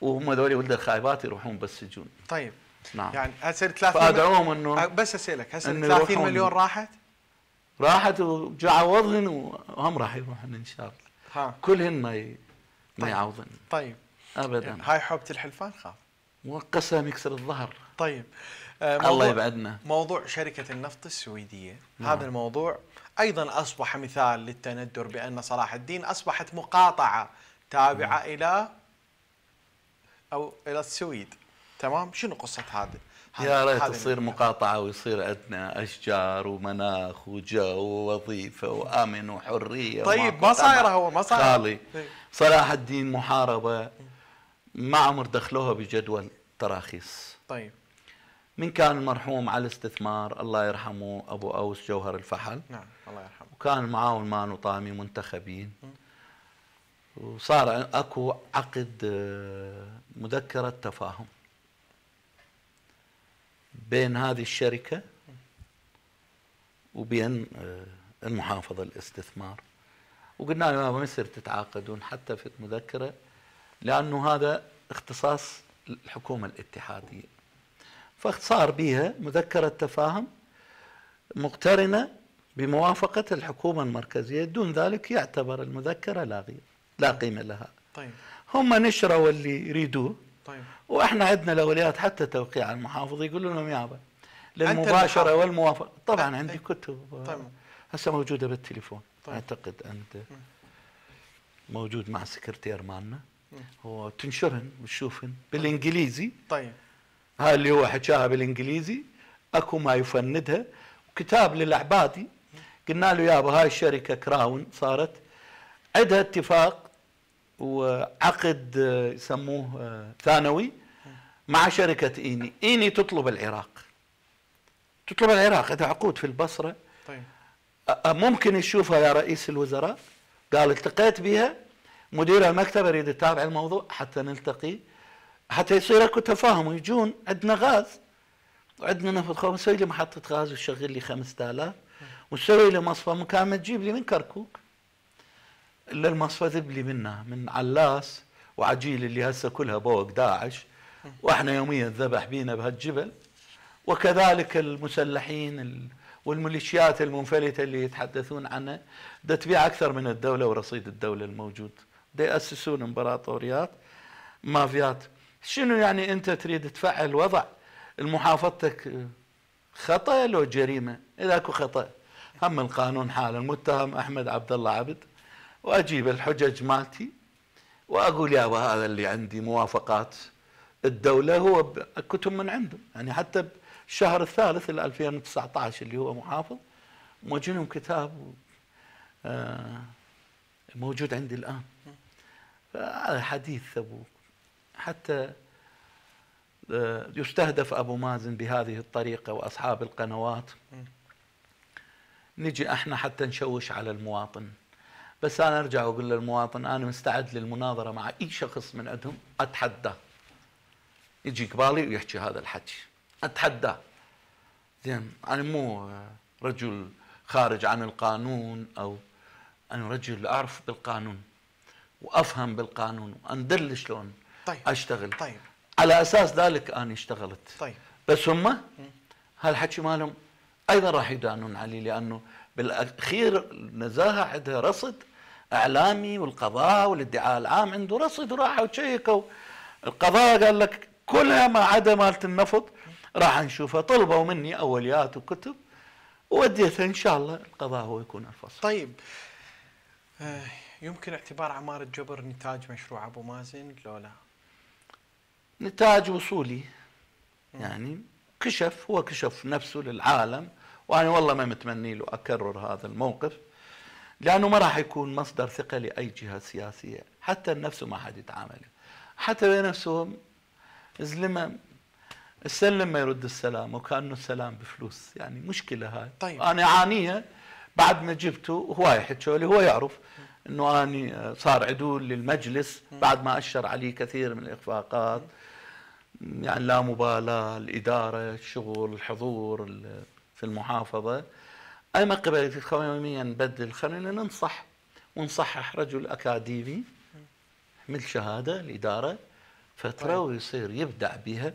وهم ذولي ولد الخايبات يروحون بالسجون. طيب نعم. يعني هسه ثلاثين انه بس اسالك هسه ثلاثين مليون راحت؟ راحت وجعوضن وهم راح يروحون ان شاء الله. ها. كلهن ما ما يعوضن. طيب ابدا. هاي حوبه الحلفان خاف. والقسم يكسر الظهر. طيب الله يبعدنا. موضوع شركة النفط السويدية، نعم. هذا الموضوع أيضا أصبح مثال للتندر بأن صلاح الدين أصبحت مقاطعة تابعة نعم. إلى أو إلى السويد، تمام؟ شنو قصة هذا؟ يا ريت تصير مقاطعة ويصير عندنا أشجار ومناخ وجو ووظيفة وأمن وحرية. طيب ما صايره هو ما صايره. صلاح الدين محاربة ما عمر دخلوها بجدول تراخيص. طيب من كان المرحوم على الاستثمار الله يرحمه أبو أوس جوهر الفحل، نعم الله يرحمه، وكان معاه المان وطامي منتخبين، وصار أكو عقد مذكرة تفاهم بين هذه الشركة وبين المحافظة الاستثمار، وقلنا له ما يصير تتعاقدون حتى في المذكرة لأنه هذا اختصاص الحكومة الاتحادية، فصار بها مذكرة تفاهم مقترنة بموافقة الحكومة المركزية، دون ذلك يعتبر المذكرة لاغية لا قيمة لها. طيب هم نشروا اللي يريدوه. طيب واحنا عندنا الاولويات حتى توقيع المحافظ يقولوا لهم يابا للمباشرة والموافقة. طبعا أي. عندي كتب طيب. هسه موجودة بالتليفون. طيب. اعتقد انت موجود مع السكرتير مالنا، هو تنشرهن وتشوفهن بالانجليزي. طيب هاي اللي هو حكاها بالانجليزي اكو ما يفندها، وكتاب للعبادي قلنا له يابا هاي الشركه كراون صارت عندها اتفاق وعقد يسموه ثانوي مع شركه ايني، ايني تطلب العراق تطلب العراق عندها عقود في البصره. طيب ممكن تشوفها يا رئيس الوزراء؟ قال التقيت بها، مدير المكتب يريد يتابع الموضوع حتى نلتقي حتى يصير اكو تفاهم ويجون عندنا غاز وعندنا نفط خوف، نسوي لي محطه غاز وتشغل لي خمسة آلاف وتسوي لي مصفى مكان ما تجيب لي من كركوك الا المصفى ذب لي منها من علاس وعجيل اللي هسه كلها بوق داعش، واحنا يوميا ذبح بينا بهالجبل، وكذلك المسلحين والميليشيات المنفلته اللي يتحدثون عنها دا تبيع اكثر من الدوله ورصيد الدوله الموجود، دا ياسسون امبراطوريات مافيات. شنو يعني انت تريد تفعل وضع محافظتك خطا لو جريمه؟ اذا اكو خطا هم القانون حال المتهم احمد عبد الله عبد، واجيب الحجج مالتي واقول يابا هذا اللي عندي موافقات الدوله هو كتب من عنده، يعني حتى بالشهر الثالث ألفين وتسعطعش اللي هو محافظ موجودهم كتاب موجود عندي الان. هذا حديث ابوك حتى يستهدف أبو مازن بهذه الطريقة وأصحاب القنوات. نجي احنا حتى نشوش على المواطن، بس أنا أرجع وأقول للمواطن أنا مستعد للمناظرة مع أي شخص من عندهم، أتحدى يجي قبالي ويحكي هذا الحكي أتحدى. زين أنا مو رجل خارج عن القانون، أو أنا رجل أعرف بالقانون وأفهم بالقانون وأندل شلون طيب. اشتغل طيب. على اساس ذلك انا اشتغلت. طيب بس هم هالحكي مالهم ايضا راح يدانون عليه، لانه بالاخير النزاهه عندها رصد اعلامي، والقضاء والادعاء العام عنده رصد، وراحوا وشيكوا القضاء قال لك كلها ما عدا مالت النفط راح نشوفها. طلبوا مني اوليات وكتب ووديتها، ان شاء الله القضاء هو يكون الفصل. طيب آه. يمكن اعتبار عمار الجبر نتاج مشروع أبو مازن لو لا؟ نتاج وصولي يعني، كشف هو كشف نفسه للعالم، وأنا والله ما متمني له أكرر هذا الموقف، لأنه ما راح يكون مصدر ثقة لأي جهة سياسية، حتى نفسه ما حد يتعامل، حتى بنفسه زلمة السلم ما يرد السلام، وكأنه السلام بفلوس، يعني مشكلة هاي. طيب. أنا عانيها بعد ما جبته هواي حتشولي، هو يعرف أنه أنا صار عدول للمجلس بعد ما أشر عليه كثير من الإخفاقات، يعني لا مبالاة، الإدارة، الشغل، الحضور في المحافظة. أنا ما قبلت قوميا نبدل، خلينا ننصح ونصحح رجل أكاديمي من شهادة الإدارة فترة. طيب. ويصير يبدع بها،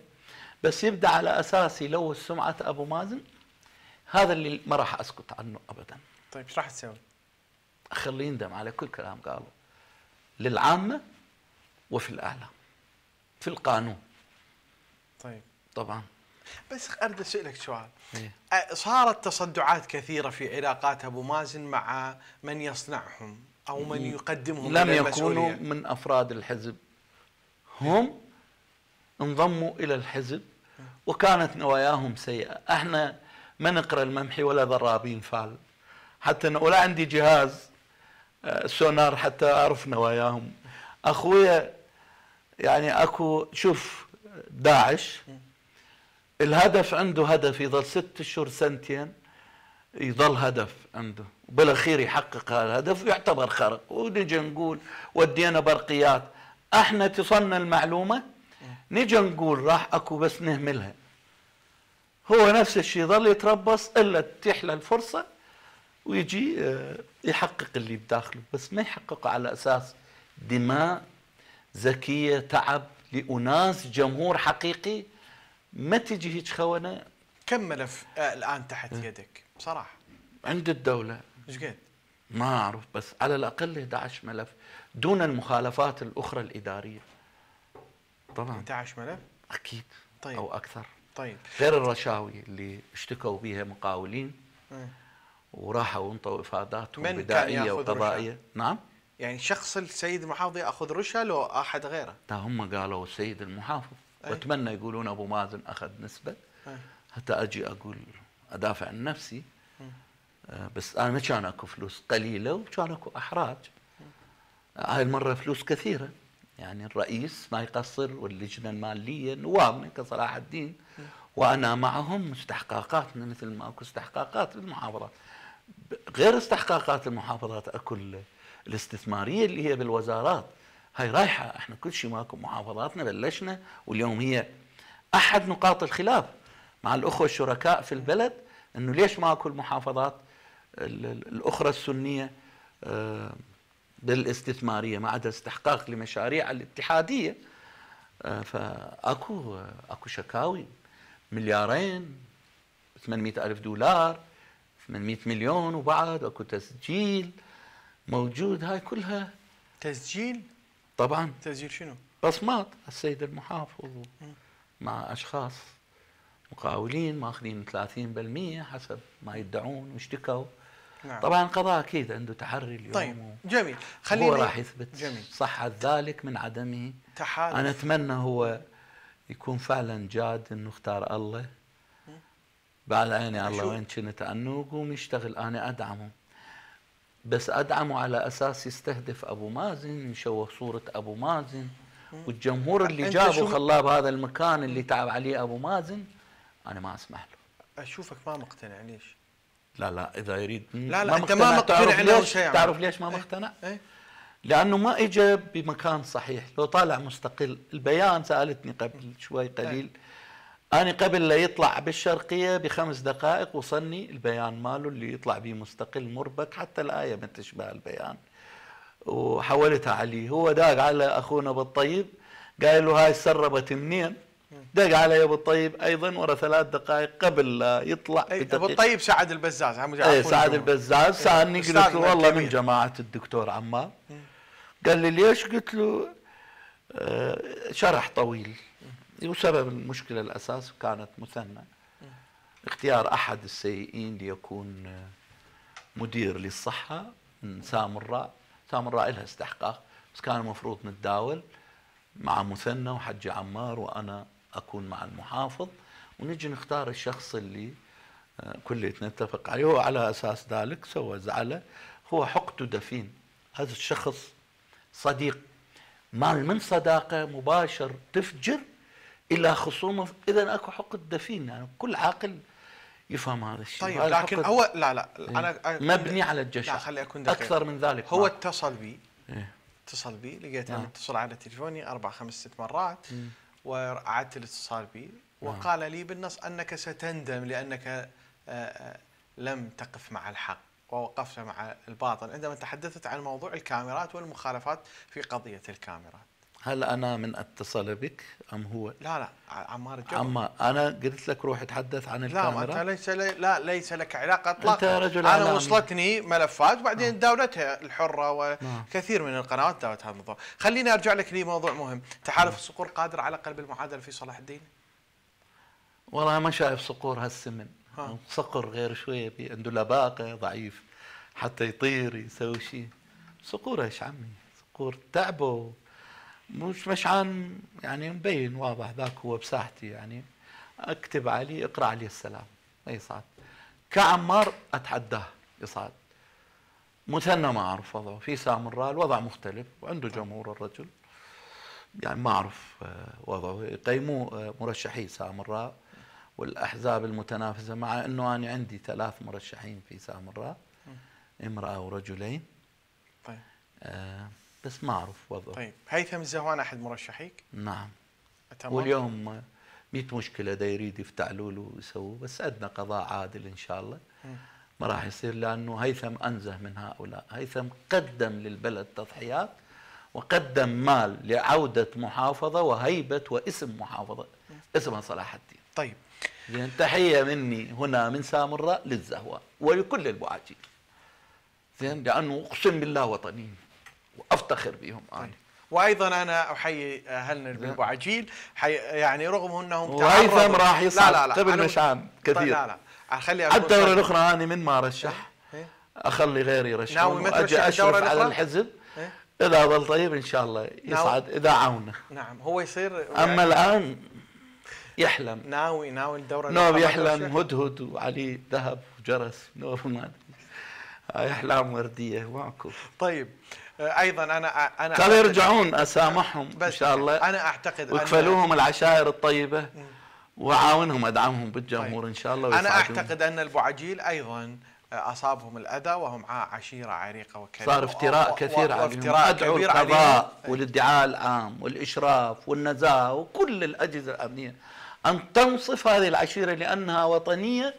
بس يبدع على أساس لو سمعة أبو مازن، هذا اللي ما راح أسكت عنه أبدا. طيب ايش راح تسوي؟ أخليه يندم على كل كلام قاله للعامة وفي الإعلام في القانون. طيب طبعا، بس أريد أسألك سؤال. إيه؟ صارت تصدعات كثيرة في علاقات أبو مازن مع من يصنعهم أو من يقدمهم، لم يكونوا من أفراد الحزب، هم انضموا إلى الحزب وكانت نواياهم سيئة. احنا ما نقرأ الممحي ولا ضرابين فعل، حتى ولا عندي جهاز سونار حتى أعرف نواياهم. أخويا يعني أكو، شوف داعش الهدف عنده هدف، يظل ست شهور سنتين يظل هدف عنده، وبالأخير يحقق هذا الهدف ويعتبر خرق، ونجي نقول ودينا برقيات. احنا تصلنا المعلومة نجي نقول راح اكو، بس نهملها. هو نفس الشيء يظل يتربص الا تتيح له الفرصة ويجي يحقق اللي بداخله، بس ما يحققه على اساس دماء ذكية تعب لأناس جمهور حقيقي. ما تجي هيك خونه. كم ملف الان تحت يدك بصراحه عند الدوله؟ ايش قد؟ ما اعرف، بس على الاقل احد عشر ملف دون المخالفات الاخرى الاداريه. طبعا احد عشر ملف اكيد. طيب. او اكثر. طيب غير الرشاوي اللي اشتكوا بها مقاولين اه. وراحوا وانطوا افاداتهم بدائيه وقضائيه. نعم، يعني شخص السيد المحافظ ياخذ رشا لو احد غيره؟ لا، هم قالوا السيد المحافظ. أي. واتمنى يقولون ابو مازن اخذ نسبه. أي. حتى اجي اقول ادافع عن نفسي. آه بس انا ما كان اكو فلوس قليله وكان اكو احراج. آه هاي المره فلوس كثيره، يعني الرئيس ما يقصر واللجنه الماليه نواب كصلاح الدين. أي. وانا معهم استحقاقاتنا مثل ما اكو استحقاقات المحافظات، غير استحقاقات المحافظات اكو الاستثماريه اللي هي بالوزارات، هاي رايحة. احنا كل شيء ماكو، محافظاتنا بلشنا، واليوم هي احد نقاط الخلاف مع الاخوة الشركاء في البلد، انه ليش ماكو المحافظات الاخرى السنية بالاستثمارية، ما عدا استحقاق لمشاريع الاتحادية. فاكو اكو شكاوي مليارين ثمانمئة ألف دولار ثمانمئة مليون، وبعد اكو تسجيل موجود، هاي كلها تسجيل. طبعا تسجيل شنو؟ بصمات السيد المحافظ مع اشخاص مقاولين ماخذين ثلاثين بالمئة حسب ما يدعون واشتكوا. نعم. طبعا قضاء اكيد عنده تحري اليوم. طيب جميل، خليني هو راح يثبت جميل. صحة ذلك من عدمه. تحالف. انا اتمنى هو يكون فعلا جاد، انه اختار الله بعد عيني الله وين كنت عنه، وقوم يشتغل. انا ادعمه، بس أدعمه على أساس يستهدف أبو مازن، يشوه صورة أبو مازن والجمهور اللي جابه خلاه بهذا المكان اللي تعب عليه أبو مازن. أنا ما أسمح له. أشوفك ما مقتنع. ليش؟ لا لا، إذا يريد لا لا، ما أنت ما مقتنع. ليش؟ تعرف ليش ما مقتنع؟ ايه؟ لأنه ما إجا بمكان صحيح. لو طالع مستقل، البيان سألتني قبل شوي قليل. ايه؟ أنا قبل لا يطلع بالشرقية بخمس دقائق وصلني البيان ماله اللي يطلع به مستقل مربك، حتى الآية ما تشبه البيان، وحولتها عليه. هو داق على أخونا أبو الطيب قال له هاي سربت منين، داق علي أبو الطيب أيضا ورا ثلاث دقائق قبل لا يطلع. أبو الطيب سعد البزاز. اي سعد البزاز سألني، قلت له والله من جماعة الدكتور عمار. قال لي ليش؟ قلت له آه شرح طويل، وسبب المشكلة الأساس كانت مثنى، اختيار أحد السيئين ليكون مدير للصحة من سامراء. سامراء لها استحقاق، بس كان المفروض نتداول مع مثنى وحجي عمار وانا اكون مع المحافظ ونجي نختار الشخص اللي كليتنا نتفق عليه، وعلى اساس ذلك سوى زعله هو حقد دفين. هذا الشخص صديق، مال من صداقه مباشر تفجر الى خصومه، اذا اكو حقد دفين، يعني كل عاقل يفهم هذا الشيء. طيب هذا لكن هو لا لا انا مبني على الجشع، لا خلي اكون دقيق اكثر من ذلك. هو اتصل بي إيه؟ اتصل بي لقيت انه اتصل على تليفوني اربع خمس ست مرات، واعدت الاتصال بي وقال لي بالنص انك ستندم لانك لم تقف مع الحق ووقفت مع الباطل عندما تحدثت عن موضوع الكاميرات والمخالفات في قضيه الكاميرات. هل انا من اتصل بك ام هو؟ لا لا عمار الجبر. عمار، انا قلت لك روح اتحدث عن الكاميرا. لا انت ليس لي لا ليس لك علاقه اطلاقا. انت رجل انا وصلتني ملفات وبعدين داولتها الحره وكثير من القنوات داولت هذا الموضوع. خليني ارجع لك لموضوع مهم، تحالف الصقور قادر على قلب المعادله في صلاح الدين؟ والله ما شايف صقور هالسمن، صقر غير شويه عنده لباقه، ضعيف حتى يطير يسوي شيء. صقور ايش عمي؟ صقور تعبوا. مش مشعان يعني مبين واضح، ذاك هو بساحتي، يعني اكتب عليه اقرا عليه السلام ما يصعد. كعمار اتحداه يصعد. مثنى ما اعرف وضعه، في سامراء الوضع مختلف وعنده جمهور الرجل، يعني ما اعرف وضعه. يقيموا مرشحي سامراء والاحزاب المتنافسه، مع انه انا عندي ثلاث مرشحين في سامراء، امراه ورجلين. طيب آه بس ما اعرف وضعه. طيب هيثم الزهوان احد مرشحيك؟ نعم. واليوم مئة مشكله دا يريد يفتعلوا له ويسووا، بس عندنا قضاء عادل ان شاء الله. م. ما راح يصير، لانه هيثم انزه من هؤلاء، هيثم قدم للبلد تضحيات وقدم مال لعوده محافظه وهيبه واسم محافظه اسمها صلاح الدين. طيب زين، تحيه مني هنا من سامراء للزهوان ولكل البعاجين. زين، لانه اقسم بالله وطنيين وافتخر بهم انا. طيب. وايضا انا احيي اهلنا بالبو عجيل، يعني رغم انهم تعرضوا وهيثم راح يصعد لا لا لا قبل مشعان كثير. لا لا اخلي على الدوره الاخرى انا من ما رشح إيه؟ اخلي غيري يرشح واجي اشرف على الحزب إيه؟ اذا ابو الطيب ان شاء الله يصعد اذا عاونه. نعم هو يصير، اما الان يحلم ناوي ناوي الدوره نوب يحلم هدهد وعلي ذهب وجرس نور، ما ادري احلام ورديه ماكو. طيب ايضا انا انا قالوا يرجعون اسامحهم ان شاء الله، انا اعتقد وكفلوهم العشائر الطيبه وعاونهم ادعمهم بالجمهور ان شاء الله. انا اعتقد ان البعجيل ايضا اصابهم الاذى وهم عشيره عريقه وكبيره، صار افتراء كثير عليهم، ادعو القضاء والادعاء العام والاشراف والنزاهه وكل الاجهزه الامنيه ان تنصف هذه العشيره لانها وطنيه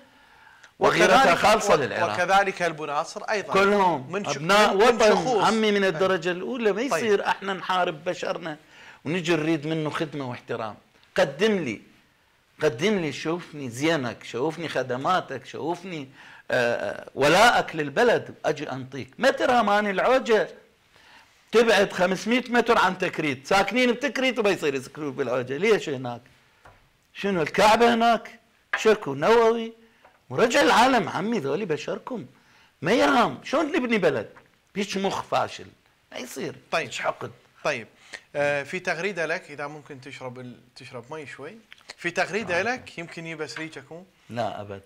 وغيرتها خالصة للعراق، وكذلك البناصر أيضا كلهم من أبناء وطن عمي من الدرجة الأولى. ما يصير طيب. احنا نحارب بشرنا ونجي نريد منه خدمة واحترام. قدم لي قدم لي شوفني زينك، شوفني خدماتك، شوفني آه ولائك للبلد، أجي أنطيك. ما ترى ماني العوجة تبعد خمسمئة متر عن تكريت، ساكنين بتكريت وما يصير يسكنون بالعوجة. ليش هناك؟ شنو الكعبة هناك؟ شركو نووي ورجع العالم. عمي ذولي بشركم ما يرام، شلون نبني بلد؟ بيش مخ فاشل ما يصير. طيب حقد. طيب آه في تغريده لك اذا ممكن تشرب ال... تشرب مي شوي. في تغريده آه. لك يمكن يبس ريجك هو؟ لا ابد.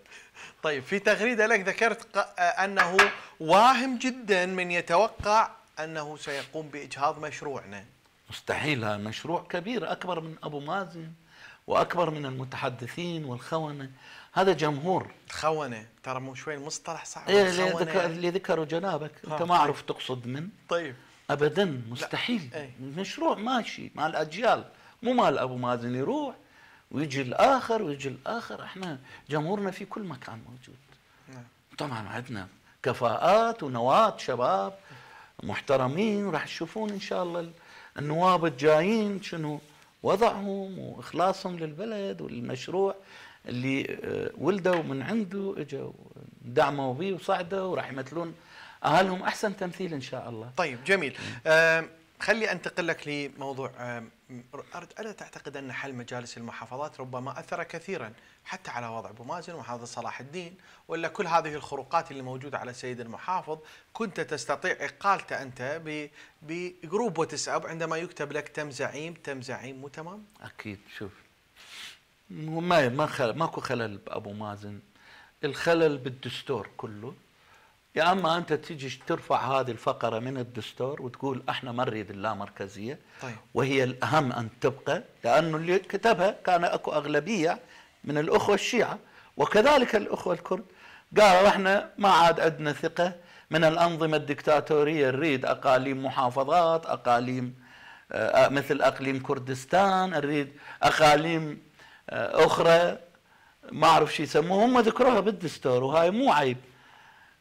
طيب في تغريده لك ذكرت ق... انه واهم جدا من يتوقع انه سيقوم باجهاض مشروعنا. مستحيل، هذا مشروع كبير اكبر من ابو مازن واكبر من المتحدثين والخونه. هذا جمهور خونه، ترى مو شوي المصطلح صعب. إيه اللي ذكروا جنابك انت ما اعرف طيب. تقصد من طيب ابدا مستحيل. ايه. مشروع ماشي مع الاجيال، مو مال ابو مازن يروح ويجي الاخر ويجي الاخر. احنا جمهورنا في كل مكان موجود. نعم. طبعا عندنا كفاءات ونواه شباب محترمين، وراح تشوفون ان شاء الله النواب الجايين شنو وضعهم واخلاصهم للبلد والمشروع اللي ولدوا من عنده اجوا دعموا به وصعدوا وراح يمثلون اهلهم احسن تمثيل ان شاء الله. طيب جميل. خلي انتقل لك لموضوع. ألا تعتقد أن حل مجالس المحافظات ربما أثر كثيرا حتى على وضع أبو مازن ومحافظة صلاح الدين، ولا كل هذه الخروقات اللي موجودة على سيد المحافظ كنت تستطيع إقالته أنت بجروب واتساب عندما يكتب لك تم زعيم تم زعيم مو تمام؟ أكيد. شوف، ما ما خلل، ماكو خلل بأبو مازن، الخلل بالدستور كله. يا اما انت تيجي ترفع هذه الفقره من الدستور وتقول احنا ما نريد اللامركزيه، طيب، وهي الاهم ان تبقى، لانه اللي كتبها كان اكو اغلبيه من الاخوه الشيعه وكذلك الاخوه الكرد، قالوا احنا ما عاد عندنا ثقه من الانظمه الدكتاتوريه، نريد اقاليم محافظات، اقاليم مثل اقليم كردستان، نريد اقاليم اخرى ما اعرف شو يسموها، هم ذكروها بالدستور وهاي مو عيب.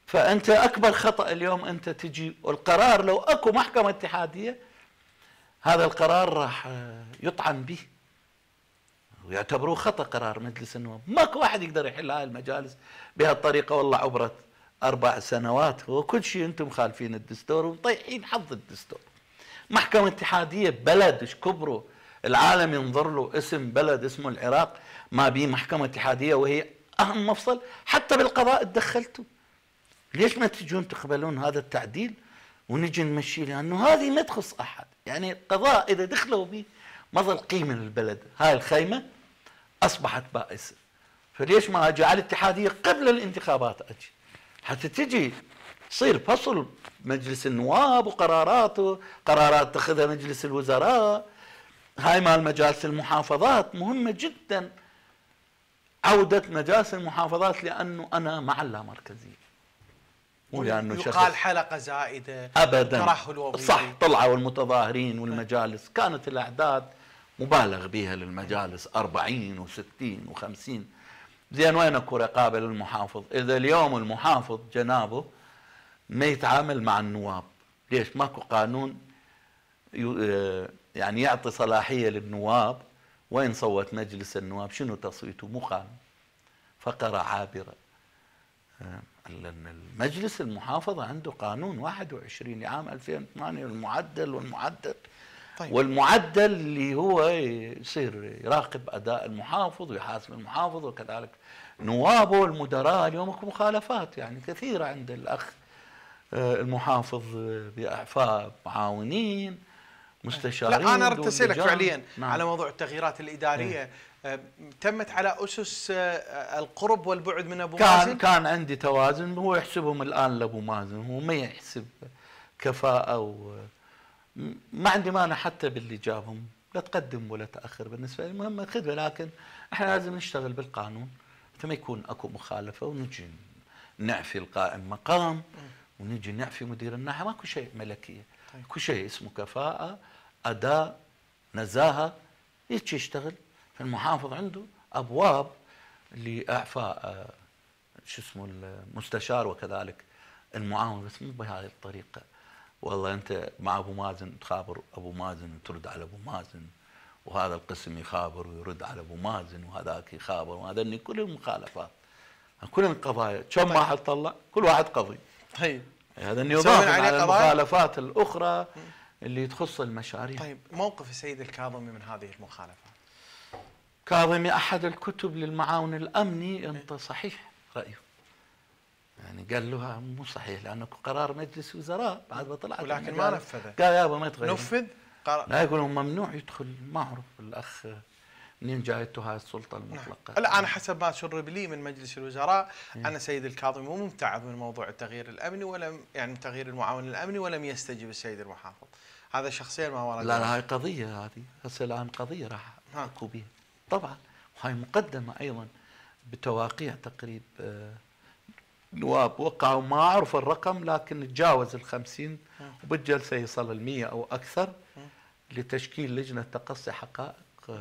فأنت أكبر خطأ اليوم أنت تجي، والقرار لو أكو محكمة اتحادية هذا القرار راح يطعن به ويعتبروه خطأ قرار مجلس النواب. ماكو واحد يقدر يحل هاي المجالس بهالطريقة. والله عبرت أربع سنوات وكل شيء أنتم خالفين الدستور ومطيحين حظ الدستور. محكمة اتحادية بلد إيش كبره، العالم ينظر له اسم بلد اسمه العراق ما بيه محكمة اتحادية وهي أهم مفصل. حتى بالقضاء تدخلتوا، ليش ما تجون تقبلون هذا التعديل ونجي نمشي؟ لانه هذه ما تخص احد، يعني القضاء اذا دخلوا به مظل قيمه للبلد، هاي الخيمه اصبحت بائسه. فليش ما اجي على الاتحاديه قبل الانتخابات اجي؟ حتى تجي تصير فصل مجلس النواب وقراراته، قرارات تاخذها مجلس الوزراء، هاي مال مجالس المحافظات مهمه جدا عوده مجالس المحافظات، لانه انا مع اللامركزيه. لأنه يقال حلقة زائدة أبدا، صح، طلعوا المتظاهرين والمجالس، كانت الأعداد مبالغ بها للمجالس أربعين وستين وخمسين. زين وين أكو رقابة للمحافظ إذا اليوم المحافظ جنابه ما يتعامل مع النواب؟ ليش ماكو قانون يعني يعطي صلاحية للنواب؟ وين صوت مجلس النواب؟ شنو تصويته؟ مو قانون، فقرة عابرة. المجلس المحافظة عنده قانون واحد وعشرين لعام ألفين وثمانية والمعدل والمعدل طيب. والمعدل اللي هو يصير يراقب أداء المحافظ ويحاسب المحافظ وكذلك نوابه والمدراء. اليوم اكو مخالفات يعني كثيرة عند الأخ المحافظ بإعفاء معاونين مستشارين. لا أنا أرتسلك فعليا، نعم، على موضوع التغييرات الإدارية. نعم. تمت على أسس القرب والبعد من أبو كان مازن. كان عندي توازن، هو يحسبهم الآن لأبو مازن، هو ما يحسب كفاءة، وما عندي مانع حتى باللي جابهم، لا تقدم ولا تأخر بالنسبة لي، المهم خذ، لكن احنا لازم نشتغل بالقانون حتى ما يكون أكو مخالفة ونجي نعفي القائم مقام ونجي نعفي مدير الناحية. ماكو شيء ملكية، كل شيء اسمه كفاءة، أداء، نزاهة، يجي يشتغل. فالمحافظ عنده ابواب لاعفاء شو اسمه المستشار وكذلك المعاون، بس مو بهذه الطريقه. والله انت مع ابو مازن تخابر ابو مازن وترد على ابو مازن، وهذا القسم يخابر ويرد على ابو مازن، وهذاك يخابر، وهذني كل المخالفات، كل القضايا كم واحد طلع؟ كل واحد قضي. طيب هذا يضاف على المخالفات الاخرى اللي تخص المشاريع. طيب موقف السيد الكاظمي من هذه المخالفات؟ كاظمي أحد الكتب للمعاون الأمني، أنت صحيح رأيه؟ يعني قال له مو صحيح، لأنه قرار مجلس وزراء بعد ما طلعت، ولكن ما نفذه. قال يابا ما يتغير، نفذ قرار، لا يقولون ممنوع يدخل. ما أعرف الأخ منين جايته هاي السلطة المطلقة. لا يعني أنا حسب ما شرب لي من مجلس الوزراء يعني أن سيد الكاظمي مو ممتعض من موضوع التغيير الأمني، ولم يعني تغيير المعاون الأمني، ولم يستجيب السيد المحافظ. هذا شخصيا ما ورد. لا لا هاي قضية، هذه هسه الآن قضية راح أكو بيها طبعا، وهي مقدمه ايضا بتواقيع تقريب نواب وقعوا ما اعرف الرقم، لكن تجاوز ال خمسين وبالجلسه يصل ال مئة او اكثر، لتشكيل لجنه تقصي حقائق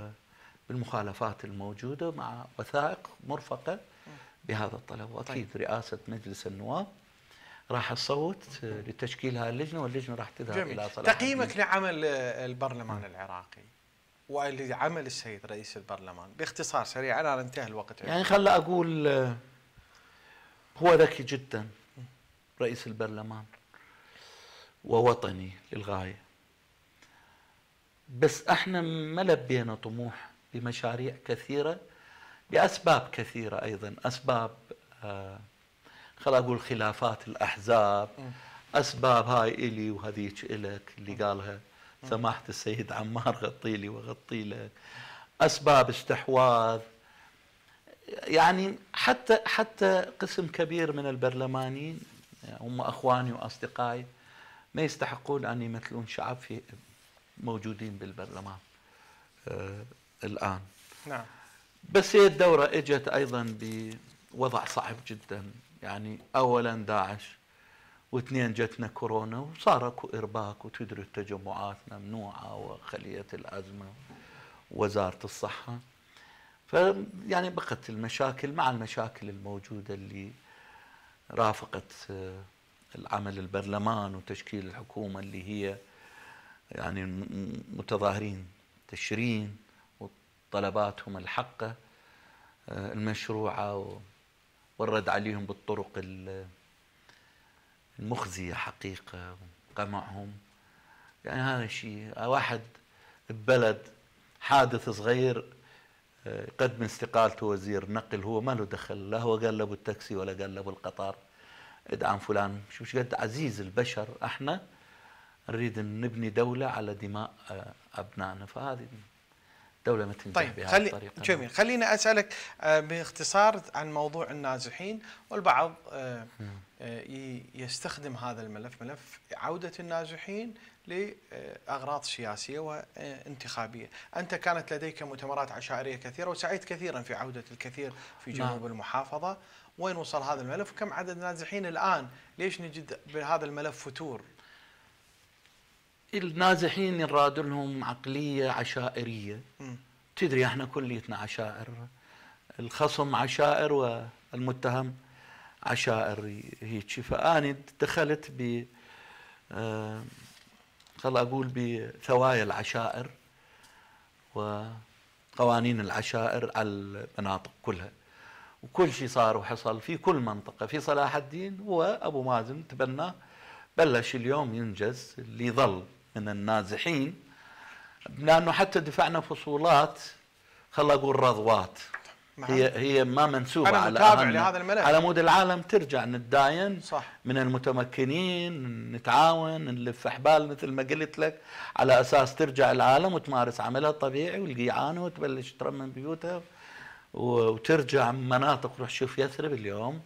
بالمخالفات الموجوده مع وثائق مرفقه بهذا الطلب. واكيد رئاسه مجلس النواب راح تصوت لتشكيل هذه اللجنه، واللجنه راح تذهب الى صلاح. تقييمك لعمل البرلمان العراقي واللي عمل السيد رئيس البرلمان باختصار سريع، انا انتهى الوقت يعني. خلّا اقول هو ذكي جدا رئيس البرلمان ووطني للغايه، بس احنا ما لبينا طموح بمشاريع كثيرة لأسباب كثيرة أيضا، أسباب آه خل أقول خلافات الأحزاب، أسباب هاي إلي وهذيك إلك اللي قالها سماحة السيد عمار غطي لي وغطي لك، أسباب استحواذ. يعني حتى حتى قسم كبير من البرلمانيين هم أخواني وأصدقائي ما يستحقون أن يمثلون شعب في موجودين بالبرلمان آه الآن. نعم. بس هي الدورة اجت ايضا بوضع صعب جدا، يعني اولا داعش، واثنين جتنا كورونا وصار اكو ارباك وتدري التجمعات ممنوعه وخليه الازمه ووزاره الصحه، فيعني بقت المشاكل مع المشاكل الموجوده اللي رافقت العمل البرلمان وتشكيل الحكومه اللي هي يعني متظاهرين تشرين طلباتهم الحقة المشروعة والرد عليهم بالطرق المخزية حقيقة وقمعهم. يعني هذا شيء، واحد ببلد حادث صغير قدم استقالته وزير نقل، هو ما له دخل، لا هو قال له بالتاكسي ولا قال له بالقطار ادعم فلان. شوف قد عزيز البشر، احنا نريد نبني دولة على دماء أبنائنا، فهذه دولة ما تنجح طيب بهذه خلي الطريقة. جميل، خليني أسألك باختصار عن موضوع النازحين، والبعض يستخدم هذا الملف، ملف عودة النازحين لأغراض سياسية وانتخابية. أنت كانت لديك مؤتمرات عشائرية كثيرة وسعيت كثيرا في عودة الكثير في جنوب نعم. المحافظة، وين وصل هذا الملف؟ كم عدد النازحين الآن؟ ليش نجد بهذا الملف فتور؟ النازحين نراد لهم عقلية عشائرية. م. تدري احنا كليتنا عشائر، الخصم عشائر والمتهم عشائر هيك. فأنا دخلت ب آه خل أقول بثوايا العشائر وقوانين العشائر على المناطق كلها، وكل شيء صار وحصل في كل منطقة. في صلاح الدين وأبو مازن تبناه، بلش اليوم ينجز اللي ظل من النازحين، لانه حتى دفعنا فصولات خل اقول رضوات هي هي ما منسوبه على على مود العالم، ترجع نتداين صح. من المتمكنين نتعاون نلف حبال مثل ما قلت لك، على اساس ترجع العالم وتمارس عملها الطبيعي والجيعانه وتبلش ترمم من بيوتها وترجع مناطق. روح شوف يثرب اليوم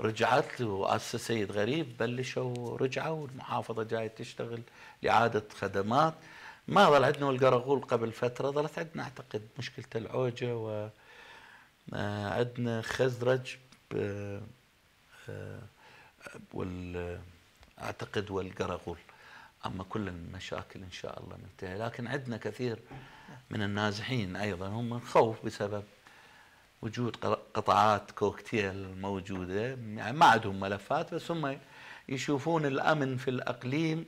رجعت وأسس السيد غريب، بلشوا رجعوا والمحافظة جاية تشتغل لإعادة خدمات. ما ظل عندنا، والقرغول قبل فترة ظلت عندنا أعتقد مشكلة العوجة، و عندنا خزرج وال أعتقد والقرغول، أما كل المشاكل إن شاء الله منتهية. لكن عندنا كثير من النازحين أيضا هم خوف بسبب وجود قطاعات كوكتيل موجودة، يعني ما عندهم ملفات، بس هم يشوفون الأمن في الأقليم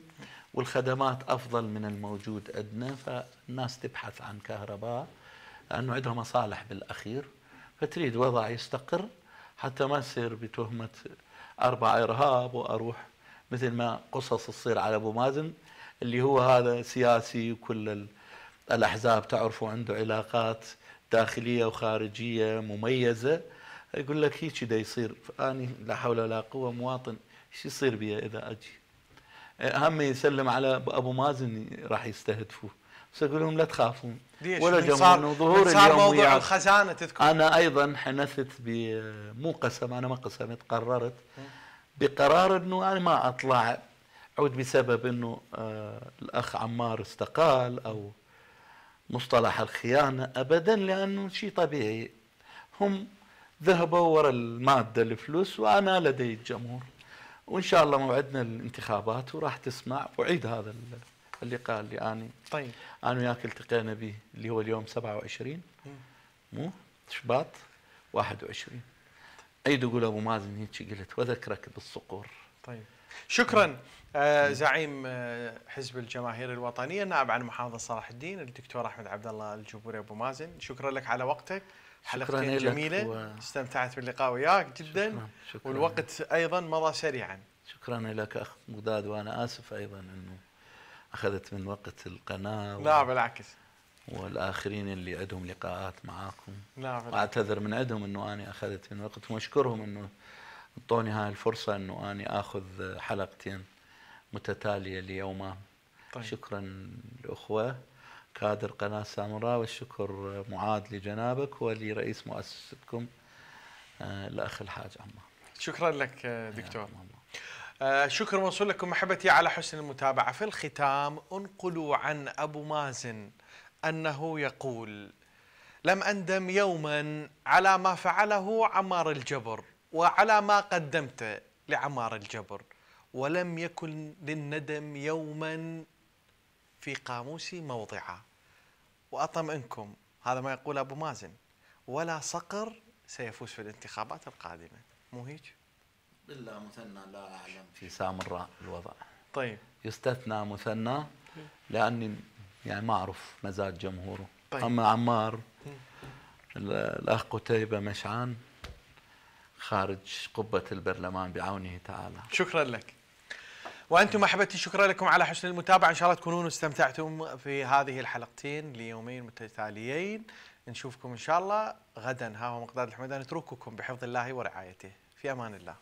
والخدمات أفضل من الموجود عندنا، فالناس تبحث عن كهرباء لأنه عندها مصالح بالأخير، فتريد وضع يستقر حتى ما يصير بتهمة أربع إرهاب وأروح مثل ما قصص تصير على أبو مازن اللي هو هذا سياسي، وكل الأحزاب تعرفوا عنده علاقات داخلية وخارجية مميزة، يقول لك هيك دا يصير. فأني لا حول ولا قوة، مواطن ايش يصير بيه إذا أجي؟ هم يسلم على أبو مازن راح يستهدفوه، بس أقول لهم لا تخافون ولا جمهور ظهور اليوم. موضوع الخزانة تذكر أنا أيضا حنثت بمو قسم، أنا ما قسمت، قررت بقرار أنه أنا ما أطلع عود بسبب أنه آه الأخ عمار استقال أو مصطلح الخيانة أبدا، لأنه شيء طبيعي، هم ذهبوا وراء المادة الفلوس وأنا لدي الجمهور، وإن شاء الله موعدنا الانتخابات وراح تسمع وعيد هذا اللقاء اللي أنا طيب أنا وياك التقينا به اللي هو اليوم سبعة وعشرين مو شباط واحد وعشرين. عيد وقول أبو مازن هيك قلت وذكرك بالصقور. طيب شكرا آه زعيم آه حزب الجماهير الوطنية النائب عن محافظة صلاح الدين الدكتور أحمد عبد الله الجبوري أبو مازن، شكرا لك على وقتك، حلقتين جميلة و... استمتعت باللقاء وياك جدا. شكراً. شكراً. والوقت أيضا مضى سريعا. شكرا لك أخ مقداد، وأنا آسف أيضا أنه أخذت من وقت القناة و... لا بالعكس، والآخرين اللي عندهم لقاءات معاكم، لا بالعكس، وأعتذر من عندهم أنه أنا أخذت من وقت، وأشكرهم أنه أعطوني هاي الفرصة أنه أنا أخذ حلقتين متتالية ليومها. طيب. شكرا للأخوة كادر قناة سامراء، والشكر معاد لجنابك ولرئيس مؤسستكم الأخ الحاج عمار. شكرا لك دكتور. آه شكر موصول لكم محبتي على حسن المتابعة. في الختام انقلوا عن أبو مازن أنه يقول: لم أندم يوما على ما فعله عمار الجبر وعلى ما قدمته لعمار الجبر، ولم يكن للندم يوما في قاموسي موضعا. وأطمئنكم هذا ما يقول أبو مازن، ولا صقر سيفوز في الانتخابات القادمة، مو هيك؟ إلا مثنى لا أعلم في سامراء الوضع. طيب. يستثنى مثنى لأني يعني ما أعرف مزاج جمهوره. طيب. أما عمار، الأخ قتيبة مشعان خارج قبة البرلمان بعونه تعالى. شكرا لك. وأنتم أحبتي شكرا لكم على حسن المتابعة، إن شاء الله تكونون استمتعتم في هذه الحلقتين ليومين متتاليين. نشوفكم إن شاء الله غدا. ها هو مقداد الحميدان، نترككم بحفظ الله ورعايته، في أمان الله.